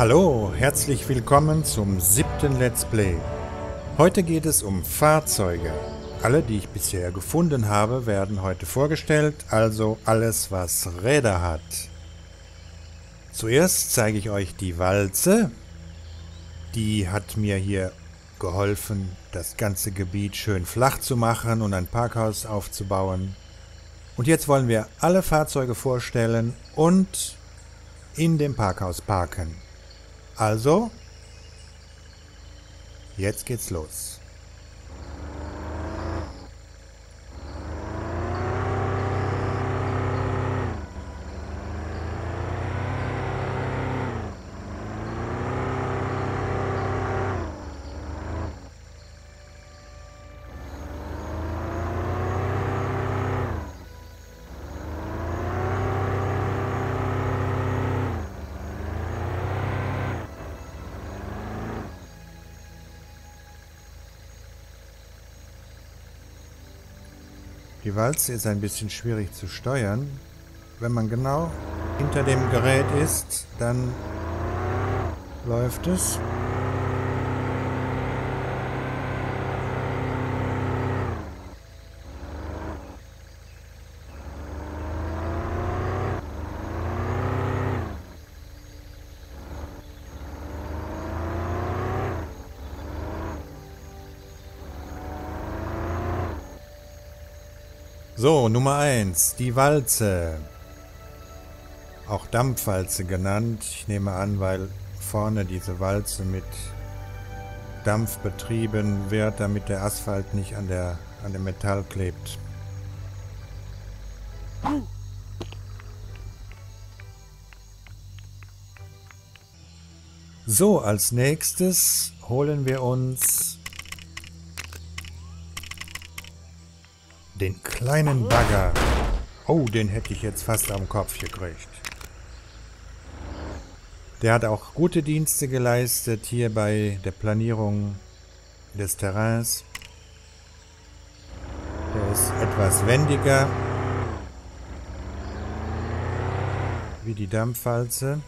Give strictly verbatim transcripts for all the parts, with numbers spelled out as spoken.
Hallo, herzlich willkommen zum siebten Let's Play. Heute geht es um Fahrzeuge. Alle, die ich bisher gefunden habe, werden heute vorgestellt, also alles, was Räder hat. Zuerst zeige ich euch die Walze. Die hat mir hier geholfen, das ganze Gebiet schön flach zu machen und ein Parkhaus aufzubauen. Und jetzt wollen wir alle Fahrzeuge vorstellen und in dem Parkhaus parken. Also, jetzt geht's los. Die Walze ist ein bisschen schwierig zu steuern. Wenn man genau hinter dem Gerät ist, dann läuft es. So, Nummer eins, die Walze. Auch Dampfwalze genannt. Ich nehme an, weil vorne diese Walze mit Dampf betrieben wird, damit der Asphalt nicht an der, an dem Metall klebt. So, als nächstes holen wir uns den kleinen Bagger. Oh, den hätte ich jetzt fast am Kopf gekriegt. Der hat auch gute Dienste geleistet hier bei der Planierung des Terrains. Der ist etwas wendiger wie die Dampfwalze.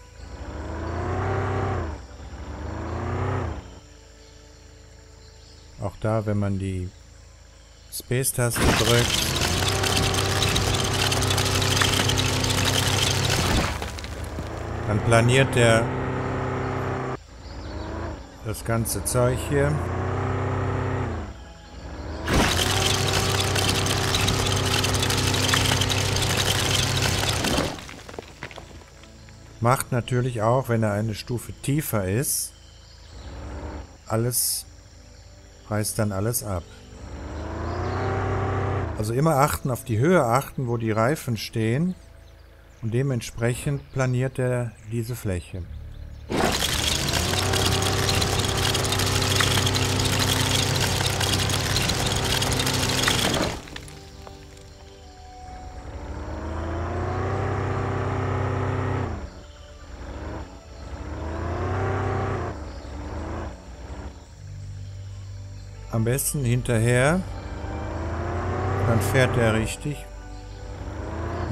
Auch da, wenn man die Space-Taste drückt, dann planiert der das ganze Zeug hier. Macht natürlich auch, wenn er eine Stufe tiefer ist, alles, reißt dann alles ab. Also immer achten, auf die Höhe achten, wo die Reifen stehen, und dementsprechend planiert er diese Fläche. Am besten hinterher. Dann fährt er richtig.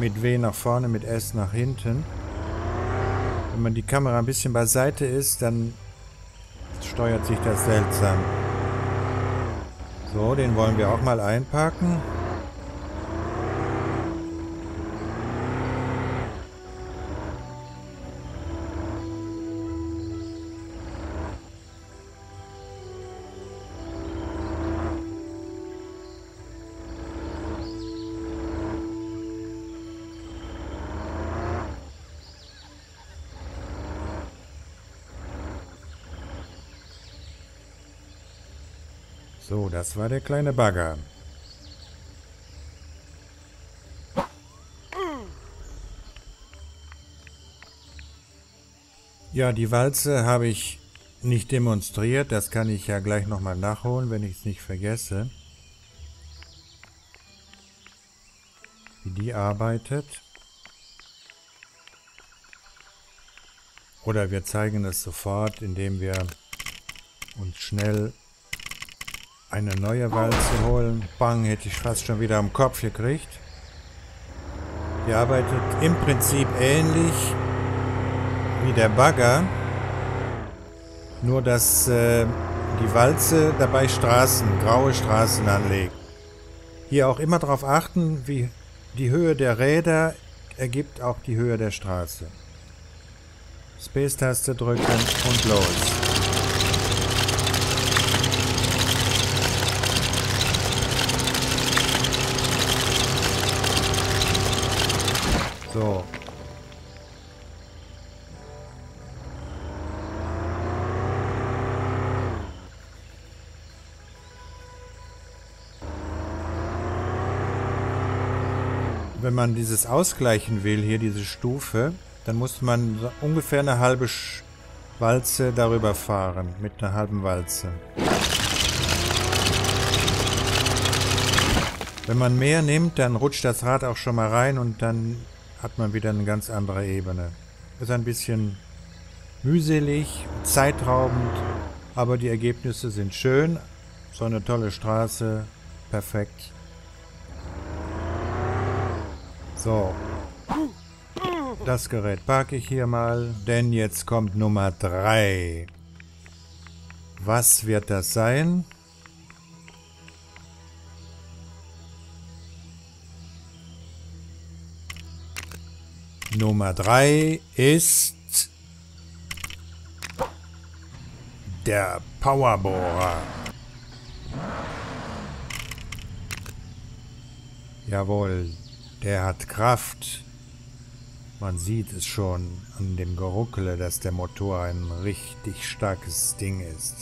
Mit W nach vorne, mit S nach hinten. Wenn man die Kamera ein bisschen beiseite ist, dann steuert sich das seltsam. So, den wollen wir auch mal einparken. So, das war der kleine Bagger. Ja, die Walze habe ich nicht demonstriert. Das kann ich ja gleich nochmal nachholen, wenn ich es nicht vergesse, wie die arbeitet. Oder wir zeigen es sofort, indem wir uns schnell eine neue Walze holen. Bang, hätte ich fast schon wieder am Kopf gekriegt. Die arbeitet im Prinzip ähnlich wie der Bagger. Nur, dass äh, die Walze dabei Straßen, graue Straßen anlegt. Hier auch immer darauf achten, wie die Höhe der Räder ergibt auch die Höhe der Straße. Space-Taste drücken und los. So. Wenn man dieses ausgleichen will, hier diese Stufe, dann muss man ungefähr eine halbe Walze darüber fahren, mit einer halben Walze. Wenn man mehr nimmt, dann rutscht das Rad auch schon mal rein und dann hat man wieder eine ganz andere Ebene. Ist ein bisschen mühselig, zeitraubend, aber die Ergebnisse sind schön. So eine tolle Straße, perfekt. So, das Gerät packe ich hier mal, denn jetzt kommt Nummer drei. Was wird das sein? Nummer drei ist der Powerbohrer. Jawohl. Der hat Kraft. Man sieht es schon an dem Geruckle, dass der Motor ein richtig starkes Ding ist.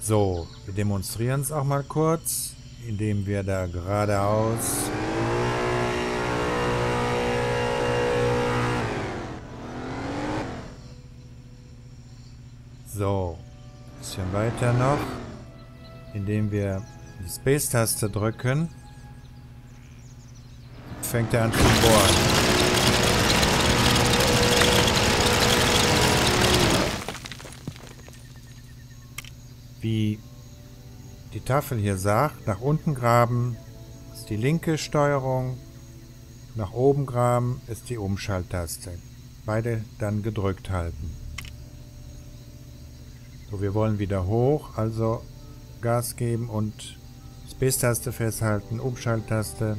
So, wir demonstrieren es auch mal kurz, indem wir da geradeaus so, ein bisschen weiter noch, indem wir die Space-Taste drücken. Fängt er an zu bohren. Wie die Tafel hier sagt, nach unten graben ist die linke Steuerung, nach oben graben ist die Umschalttaste. Beide dann gedrückt halten. So, wir wollen wieder hoch, also Gas geben und Space-Taste festhalten, Umschalttaste.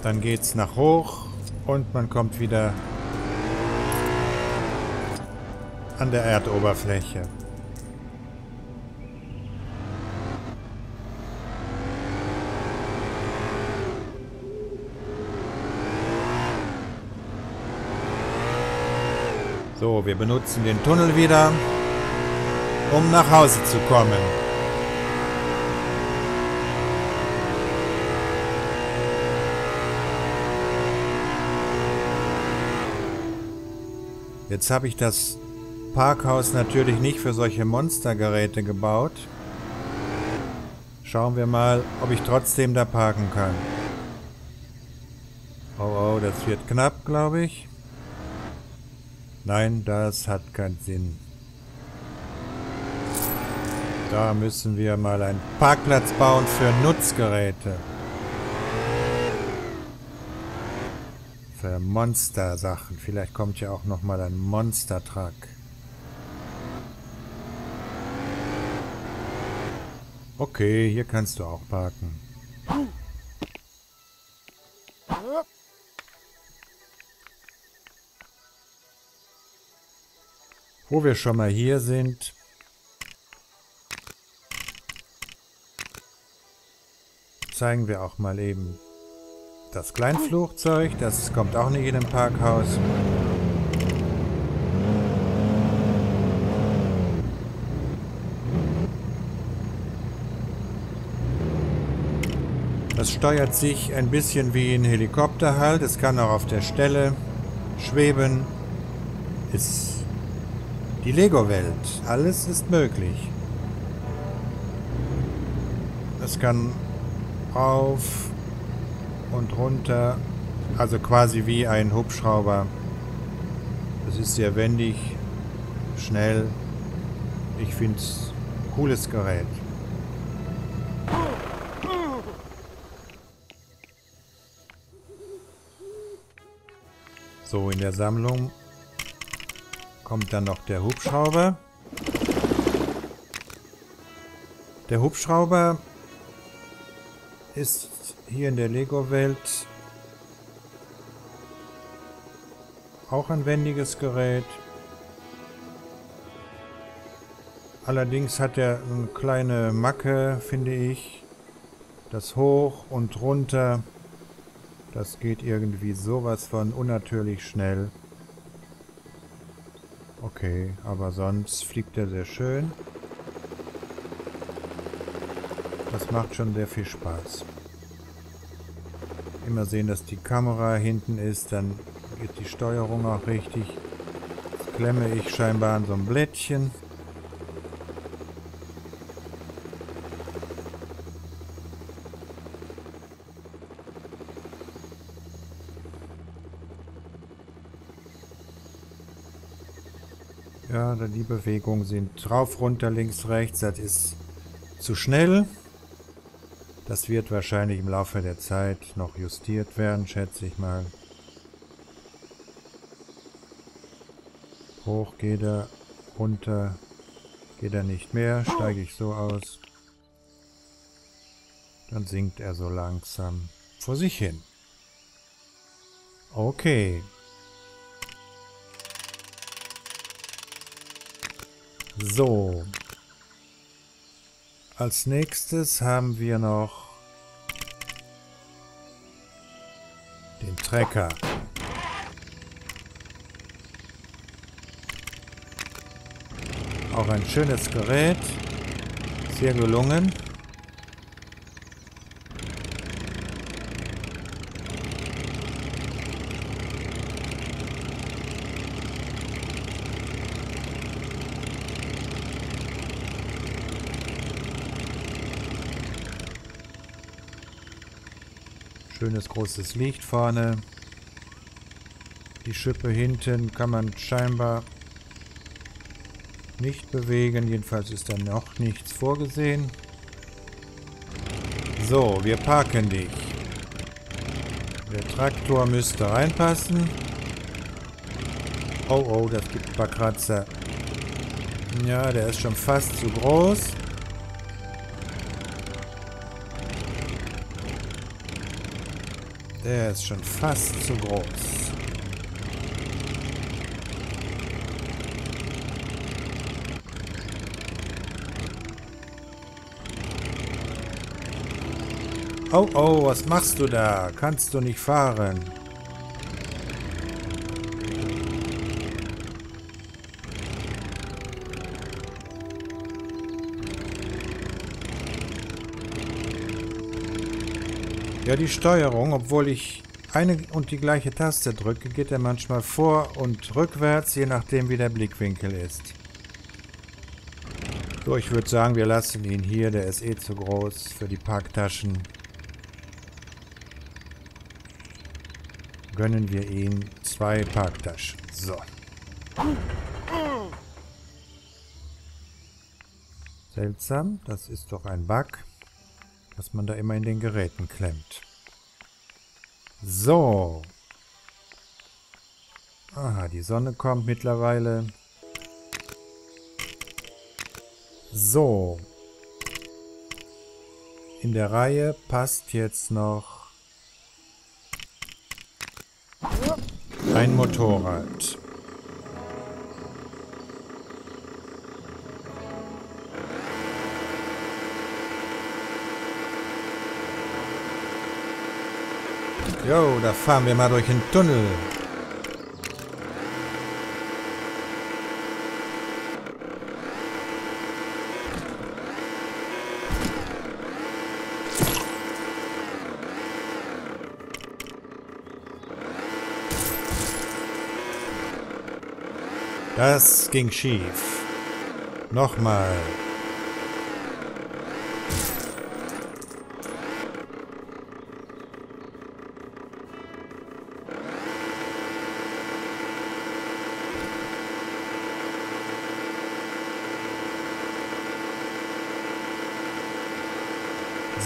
Dann geht's nach hoch und man kommt wieder an der Erdoberfläche. So, wir benutzen den Tunnel wieder, um nach Hause zu kommen. Jetzt habe ich das Parkhaus natürlich nicht für solche Monstergeräte gebaut. Schauen wir mal, ob ich trotzdem da parken kann. Oh, oh, das wird knapp, glaube ich. Nein, das hat keinen Sinn. Da müssen wir mal einen Parkplatz bauen für Nutzgeräte. Für Monster-Sachen. Vielleicht kommt ja auch nochmal ein Monster-Truck. Okay, hier kannst du auch parken. Wo wir schon mal hier sind. Zeigen wir auch mal eben. Das Kleinflugzeug, das kommt auch nicht in ein Parkhaus. Das steuert sich ein bisschen wie ein Helikopter halt. Es kann auch auf der Stelle schweben. Ist die Lego-Welt. Alles ist möglich. Es kann auf und runter, also quasi wie ein Hubschrauber. Es ist sehr wendig, schnell. Ich finde es ein cooles Gerät. So, in der Sammlung kommt dann noch der Hubschrauber. Der Hubschrauber ist hier in der Lego-Welt auch ein wendiges Gerät. Allerdings hat er eine kleine Macke, finde ich. Das hoch und runter, das geht irgendwie sowas von unnatürlich schnell. Okay, aber sonst fliegt er sehr schön. Das macht schon sehr viel Spaß. Immer sehen, dass die Kamera hinten ist, dann geht die Steuerung auch richtig. Jetzt klemme ich scheinbar an so ein Blättchen. Ja, die Bewegungen sind drauf, runter, links, rechts. Das ist zu schnell. Das wird wahrscheinlich im Laufe der Zeit noch justiert werden, schätze ich mal. Hoch geht er, runter geht er nicht mehr, steige ich so aus. Dann sinkt er so langsam vor sich hin. Okay. So, als nächstes haben wir noch den Trecker. Auch ein schönes Gerät, sehr gelungen. Schönes großes Licht vorne. Die Schippe hinten kann man scheinbar nicht bewegen. Jedenfalls ist da noch nichts vorgesehen. So, wir parken dich. Der Traktor müsste reinpassen. Oh, oh, das gibt ein paar Kratzer. Ja, der ist schon fast zu groß. Der ist schon fast zu groß. Oh, oh, was machst du da? Kannst du nicht fahren? Ja, die Steuerung, obwohl ich eine und die gleiche Taste drücke, geht er manchmal vor und rückwärts, je nachdem wie der Blickwinkel ist. So, ich würde sagen, wir lassen ihn hier, der ist eh zu groß für die Parktaschen. Gönnen wir ihm zwei Parktaschen. So. Seltsam, das ist doch ein Bug, dass man da immer in den Geräten klemmt. So. Aha, die Sonne kommt mittlerweile. So. In der Reihe passt jetzt noch ein Motorrad. Jo, da fahren wir mal durch den Tunnel. Das ging schief. Nochmal.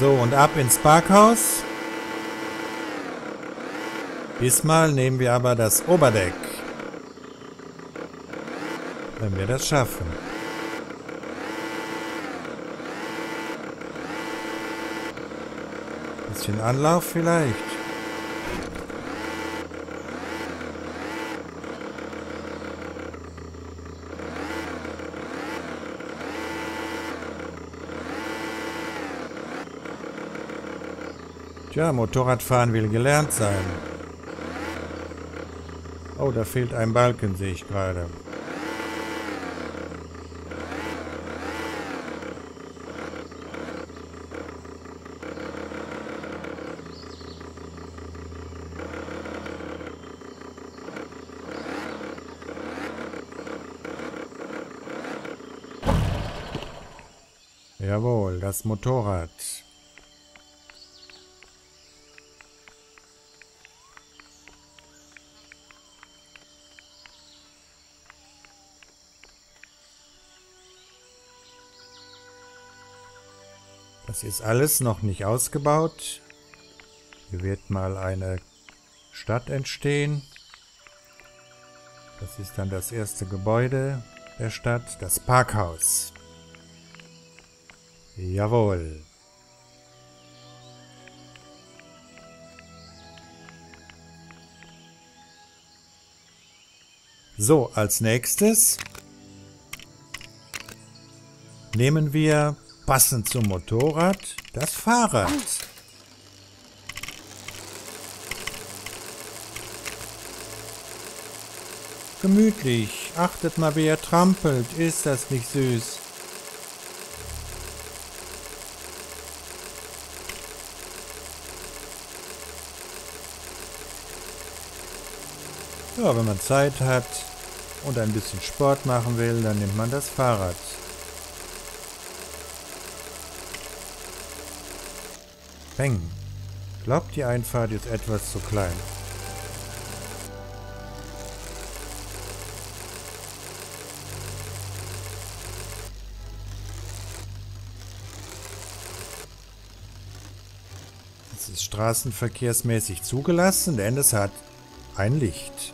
So, und ab ins Parkhaus. Diesmal nehmen wir aber das Oberdeck. Wenn wir das schaffen. Ein bisschen Anlauf vielleicht. Tja, Motorradfahren will gelernt sein. Oh, da fehlt ein Balken, sehe ich gerade. Jawohl, das Motorrad. Das ist alles noch nicht ausgebaut. Hier wird mal eine Stadt entstehen. Das ist dann das erste Gebäude der Stadt, das Parkhaus. Jawohl. So, als nächstes nehmen wir passend zum Motorrad, das Fahrrad. Gemütlich. Achtet mal, wie er trampelt. Ist das nicht süß? Ja, wenn man Zeit hat und ein bisschen Sport machen will, dann nimmt man das Fahrrad. Peng. Ich glaube, die Einfahrt ist etwas zu klein. Es ist straßenverkehrsmäßig zugelassen, denn es hat ein Licht.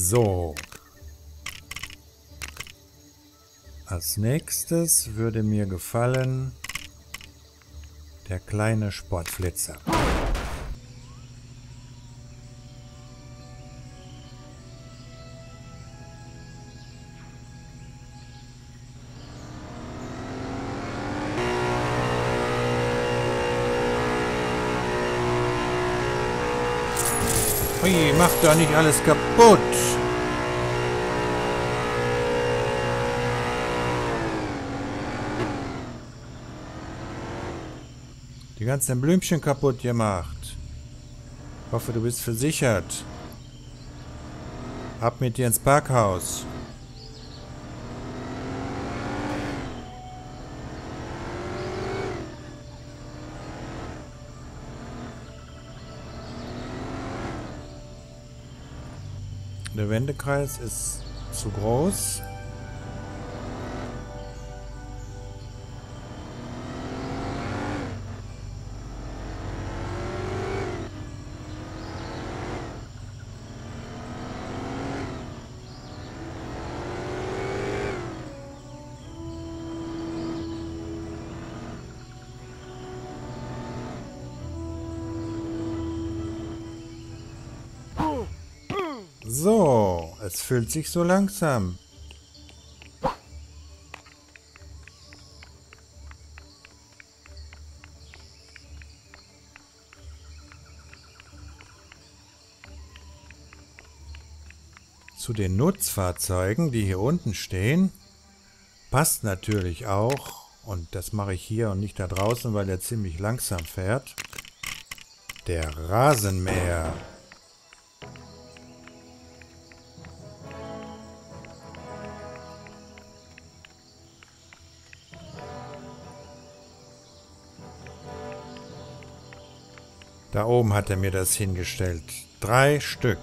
So, als nächstes würde mir gefallen der kleine Sportflitzer. Ui, mach doch nicht alles kaputt! Die ganzen Blümchen kaputt gemacht. Ich hoffe, du bist versichert. Ab mit dir ins Parkhaus. Der Wendekreis ist zu groß. So, es füllt sich so langsam. Zu den Nutzfahrzeugen, die hier unten stehen, passt natürlich auch, und das mache ich hier und nicht da draußen, weil der ziemlich langsam fährt, der Rasenmäher. Da oben hat er mir das hingestellt. Drei Stück.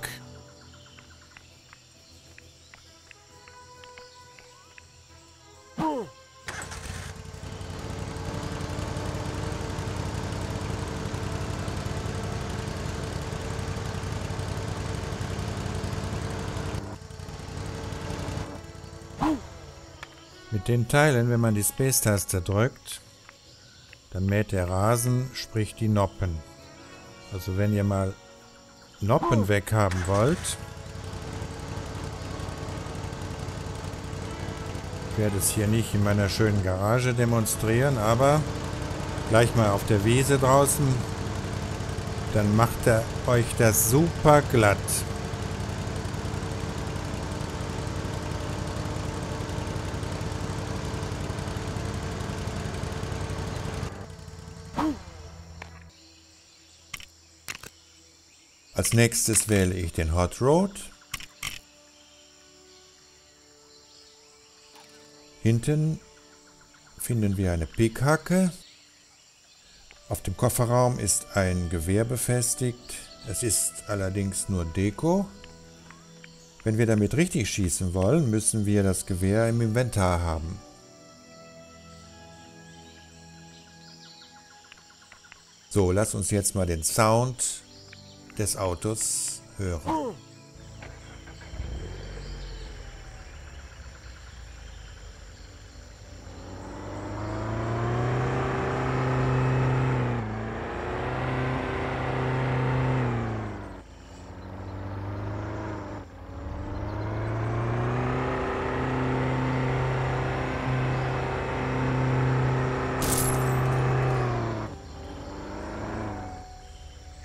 Mit den Teilen, wenn man die Space-Taste drückt, dann mäht der Rasen, sprich die Noppen. Also wenn ihr mal Noppen weghaben wollt, ich werde es hier nicht in meiner schönen Garage demonstrieren, aber gleich mal auf der Wiese draußen, dann macht er euch das super glatt. Als nächstes wähle ich den Hot Rod. Hinten finden wir eine Pickhacke. Auf dem Kofferraum ist ein Gewehr befestigt. Es ist allerdings nur Deko. Wenn wir damit richtig schießen wollen, müssen wir das Gewehr im Inventar haben. So, lass uns jetzt mal den Sound des Autos hören.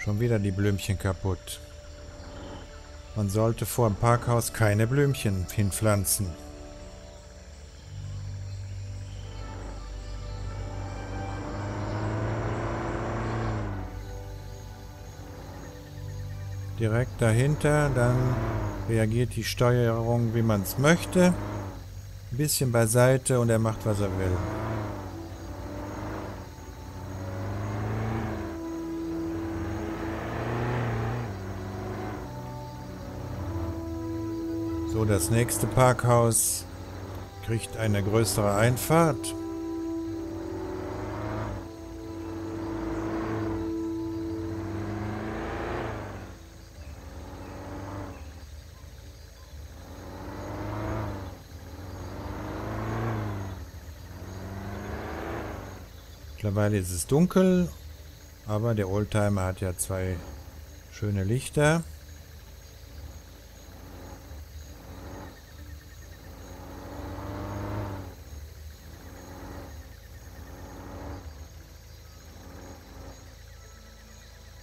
Schon wieder die Blümchen kaputt. Man sollte vor dem Parkhaus keine Blümchen hinpflanzen. Direkt dahinter, dann reagiert die Steuerung, wie man es möchte. Ein bisschen beiseite und er macht, was er will. So, das nächste Parkhaus kriegt eine größere Einfahrt. Mittlerweile ist es dunkel, aber der Oldtimer hat ja zwei schöne Lichter.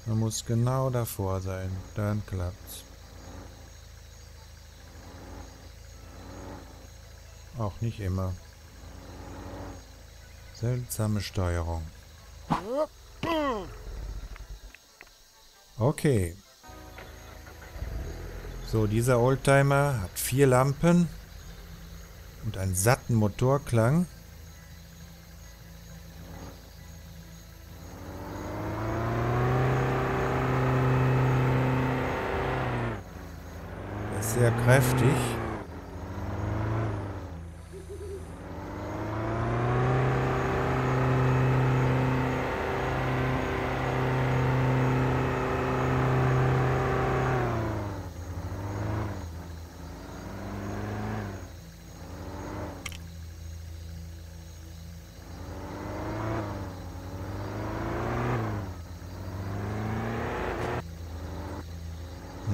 Man muss genau davor sein, dann klappt's. Auch nicht immer. Seltsame Steuerung. Okay. So, dieser Oldtimer hat vier Lampen und einen satten Motorklang. Sehr kräftig.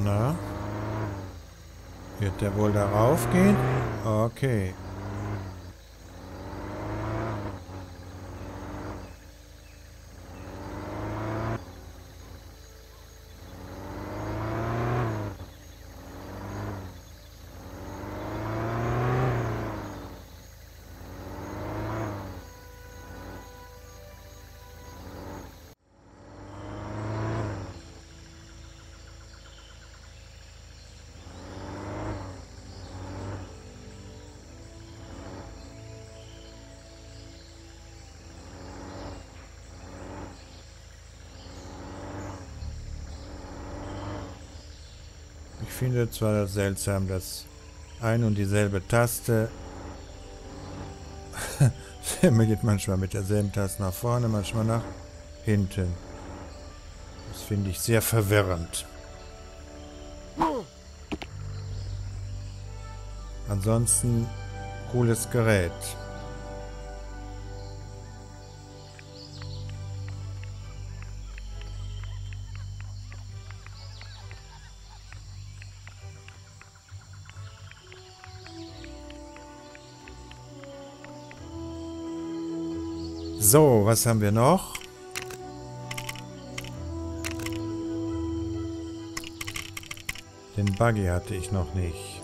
Na? Wird der wohl darauf gehen? Okay. finde zwar seltsam, dass ein und dieselbe Taste man geht manchmal mit derselben Taste nach vorne, manchmal nach hinten. Das finde ich sehr verwirrend. Ansonsten cooles Gerät. So, was haben wir noch? Den Buggy hatte ich noch nicht.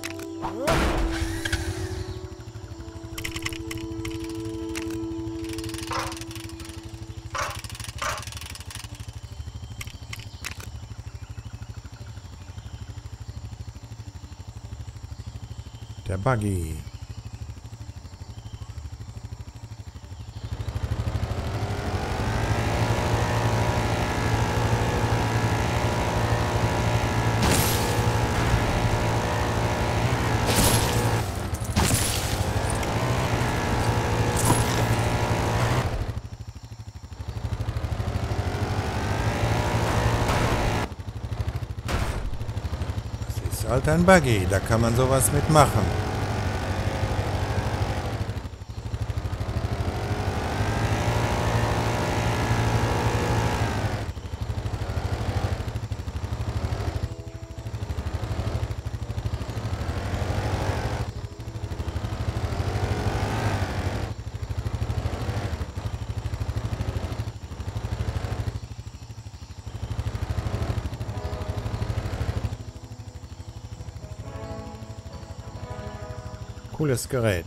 Der Buggy. Halt ein Buggy, da kann man sowas mitmachen. Cooles Gerät.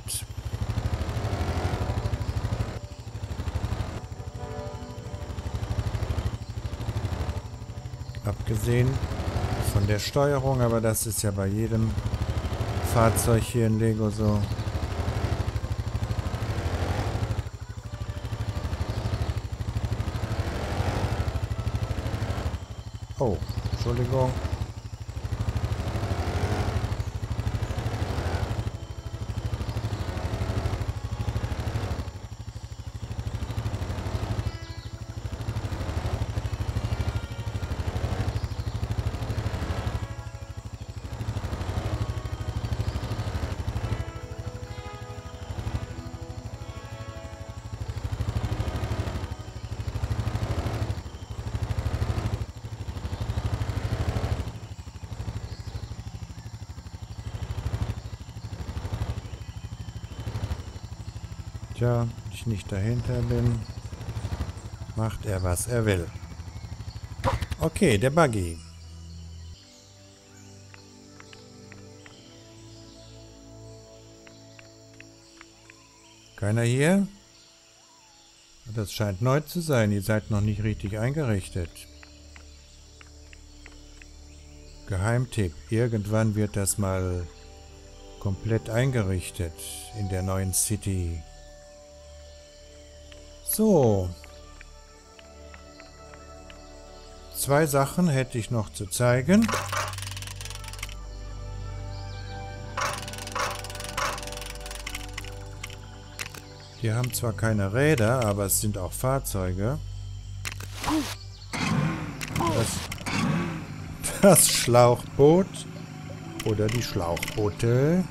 Abgesehen von der Steuerung, aber das ist ja bei jedem Fahrzeug hier in Lego so. Oh, Entschuldigung. Tja, wenn ich nicht dahinter bin, macht er, was er will. Okay, der Buggy. Keiner hier? Das scheint neu zu sein, ihr seid noch nicht richtig eingerichtet. Geheimtipp, irgendwann wird das mal komplett eingerichtet in der neuen City. So, zwei Sachen hätte ich noch zu zeigen. Die haben zwar keine Räder, aber es sind auch Fahrzeuge. Das, das Schlauchboot oder die Schlauchboote.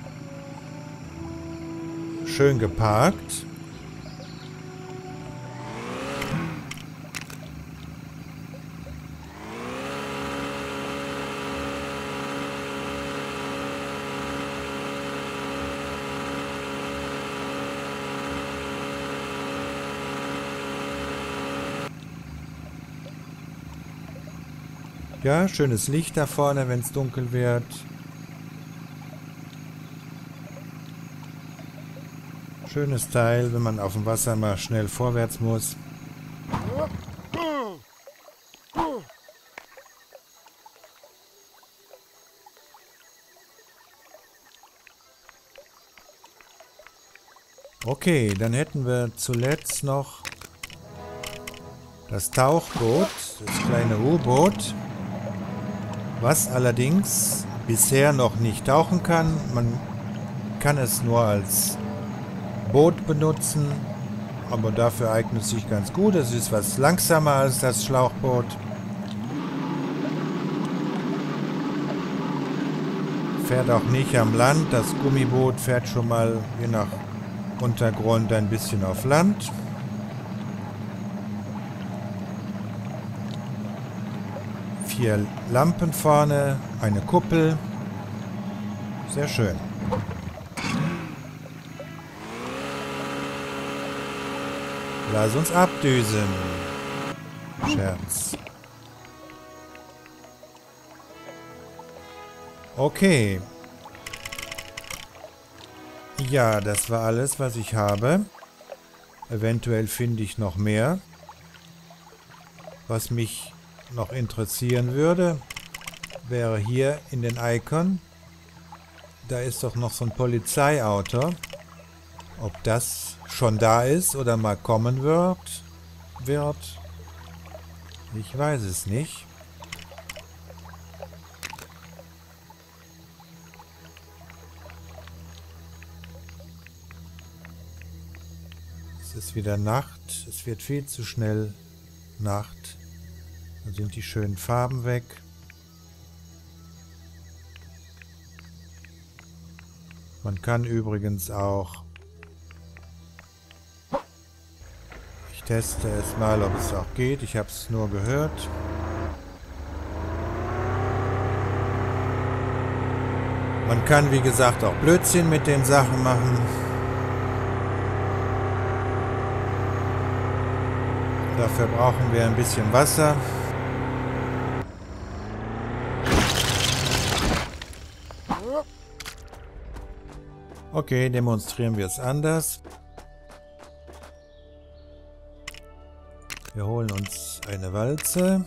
Schön geparkt. Ja, schönes Licht da vorne, wenn es dunkel wird. Schönes Teil, wenn man auf dem Wasser mal schnell vorwärts muss. Okay, dann hätten wir zuletzt noch das Tauchboot, das kleine U-Boot. Was allerdings bisher noch nicht tauchen kann. Man kann es nur als Boot benutzen, aber dafür eignet es sich ganz gut. Es ist was langsamer als das Schlauchboot. Fährt auch nicht am Land. Das Gummiboot fährt schon mal je nach Untergrund ein bisschen auf Land. Vier Lampen vorne, eine Kuppel. Sehr schön. Lass uns abdüsen. Scherz. Okay. Ja, das war alles, was ich habe. Eventuell finde ich noch mehr, was mich noch interessieren würde, wäre hier in den Icon. Da ist doch noch so ein Polizeiauto. Ob das schon da ist oder mal kommen wird, wird, ich weiß es nicht. Es ist wieder Nacht, es wird viel zu schnell Nacht. Dann sind die schönen Farben weg. Man kann übrigens auch... Ich teste es mal, ob es auch geht. Ich habe es nur gehört. Man kann, wie gesagt, auch Blödsinn mit den Sachen machen. Dafür brauchen wir ein bisschen Wasser. Okay, demonstrieren wir es anders. Wir holen uns eine Walze.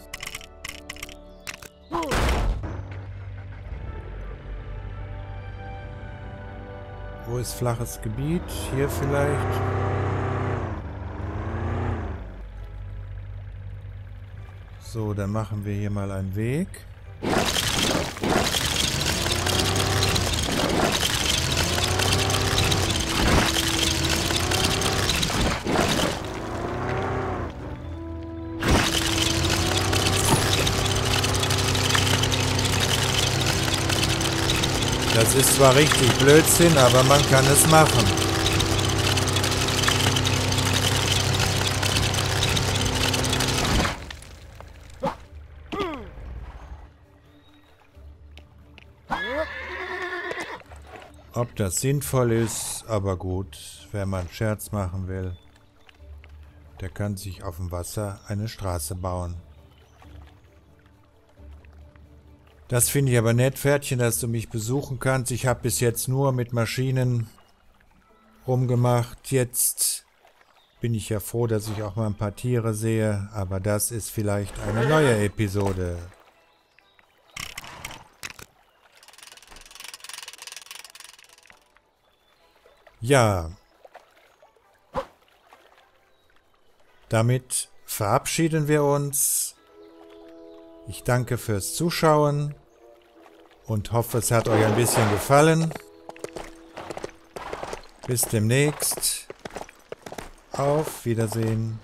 Wo ist flaches Gebiet? Hier vielleicht. So, dann machen wir hier mal einen Weg. Das ist zwar richtig Blödsinn, aber man kann es machen. Ob das sinnvoll ist, aber gut, wer mal einen Scherz machen will, der kann sich auf dem Wasser eine Straße bauen. Das finde ich aber nett, Pferdchen, dass du mich besuchen kannst. Ich habe bis jetzt nur mit Maschinen rumgemacht. Jetzt bin ich ja froh, dass ich auch mal ein paar Tiere sehe, aber das ist vielleicht eine neue Episode. Ja. Damit verabschieden wir uns. Ich danke fürs Zuschauen und hoffe, es hat euch ein bisschen gefallen. Bis demnächst. Auf Wiedersehen.